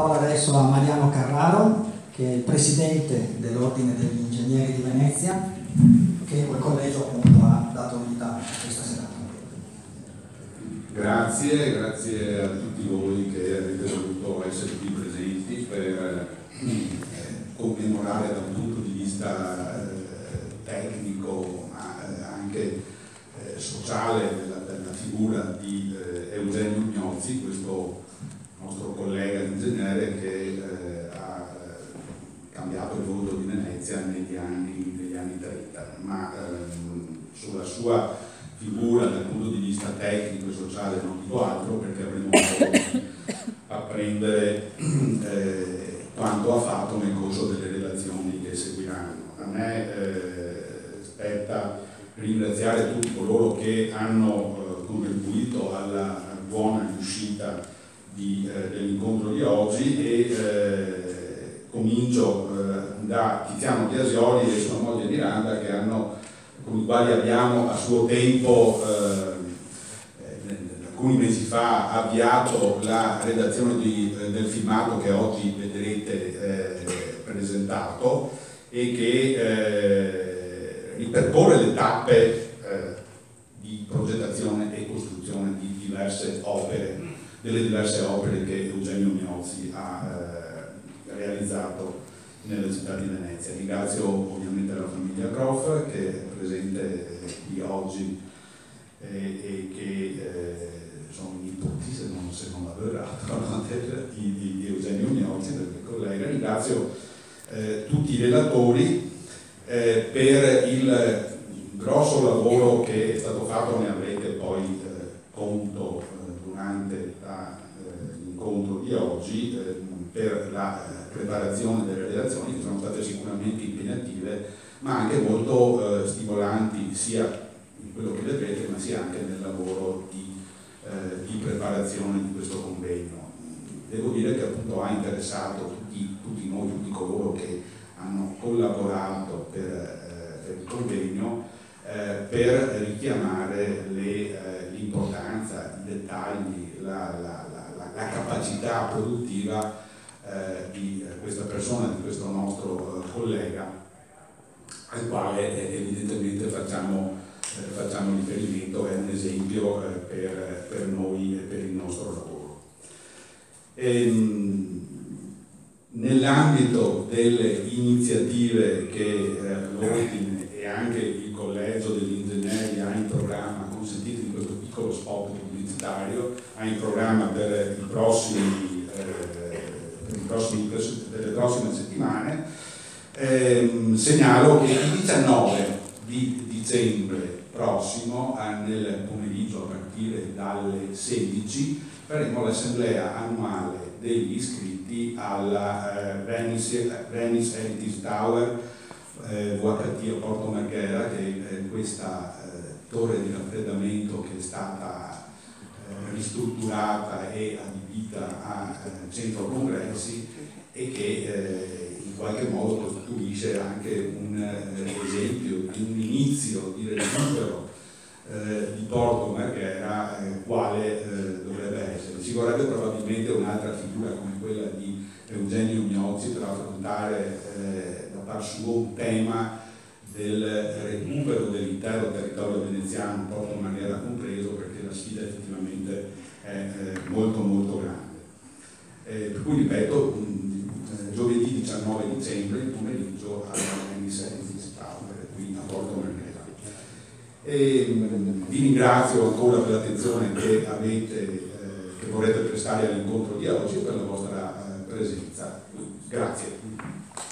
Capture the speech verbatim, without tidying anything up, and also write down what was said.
La parola adesso a Mariano Carraro, che è il presidente dell'Ordine degli Ingegneri di Venezia, che quel collegio appunto ha dato vita a questa serata. Grazie, grazie a tutti voi che avete voluto essere qui presenti per commemorare da un punto di vista tecnico ma anche sociale la figura di Eugenio Miozzi, questo nostro collega ingegnere che eh, ha cambiato il volto di Venezia negli anni, negli anni trenta, ma ehm, sulla sua figura dal punto di vista tecnico e sociale non dico altro, perché avremo modo a prendere eh, quanto ha fatto nel corso delle relazioni che seguiranno. A me eh, spetta ringraziare tutti coloro che hanno eh, contribuito alla buona riuscita Eh, dell'incontro di oggi e eh, comincio eh, da Tiziano Piasioli e sua moglie Miranda, che hanno, con i quali abbiamo a suo tempo eh, alcuni mesi fa avviato la redazione di, del filmato che oggi vedrete eh, presentato e che eh, ripercorre le tappe eh, di progettazione e costruzione di diverse opere delle diverse opere che Eugenio Miozzi ha eh, realizzato nella città di Venezia. Ringrazio ovviamente la famiglia Groff, che è presente qui oggi eh, e che eh, sono nipoti, se non, se non avevo errato, di, di, di Eugenio Miozzi, del mio collega. Ringrazio eh, tutti i relatori eh, per il grosso lavoro che è stato fatto, ne avrete poi eh, conto durante l'incontro eh, di oggi eh, per la eh, preparazione delle relazioni, che sono state sicuramente impegnative ma anche molto eh, stimolanti, sia in quello che vedrete ma sia anche nel lavoro di, eh, di preparazione di questo convegno. Devo dire che appunto ha interessato tutti, tutti noi, tutti coloro che hanno collaborato per, eh, per il convegno, Eh, per richiamare l'importanza, eh, i dettagli, la, la, la, la capacità produttiva eh, di questa persona, di questo nostro eh, collega, al quale eh, evidentemente facciamo, eh, facciamo riferimento, è un esempio eh, per, per noi e per il nostro lavoro. Ehm, Nell'ambito delle iniziative che eh, l'Ordine e anche il Collegio degli Ingegneri ha in programma, consentite di questo piccolo spot pubblicitario, ha in programma per, i prossimi, eh, per i prossimi, per le prossime settimane, eh, segnalo che il diciannove di dicembre prossimo, nel pomeriggio a partire dalle sedici, faremo l'assemblea annuale degli iscritti alla eh, Venice, Venice Eighties Tower Eh, V H T a Porto Marghera, che è questa eh, torre di raffreddamento che è stata eh, ristrutturata e adibita a eh, centro congressi e che eh, in qualche modo costituisce anche un eh, esempio, un inizio di recupero eh, di Porto Marghera, eh, quale eh, dovrebbe essere. Ci vorrebbe probabilmente un'altra figura come quella di Eugenio Miozzi per affrontare eh, suo un tema del recupero dell'intero territorio veneziano, Porto Marghera compreso, perché la sfida effettivamente è molto molto grande. Eh, per cui ripeto, giovedì diciannove dicembre, il pomeriggio alla Venice Eighties Tower, qui a Porto Marghera. E, vi ringrazio ancora per l'attenzione che avete, eh, che vorrete prestare all'incontro di oggi e per la vostra eh, presenza. Grazie.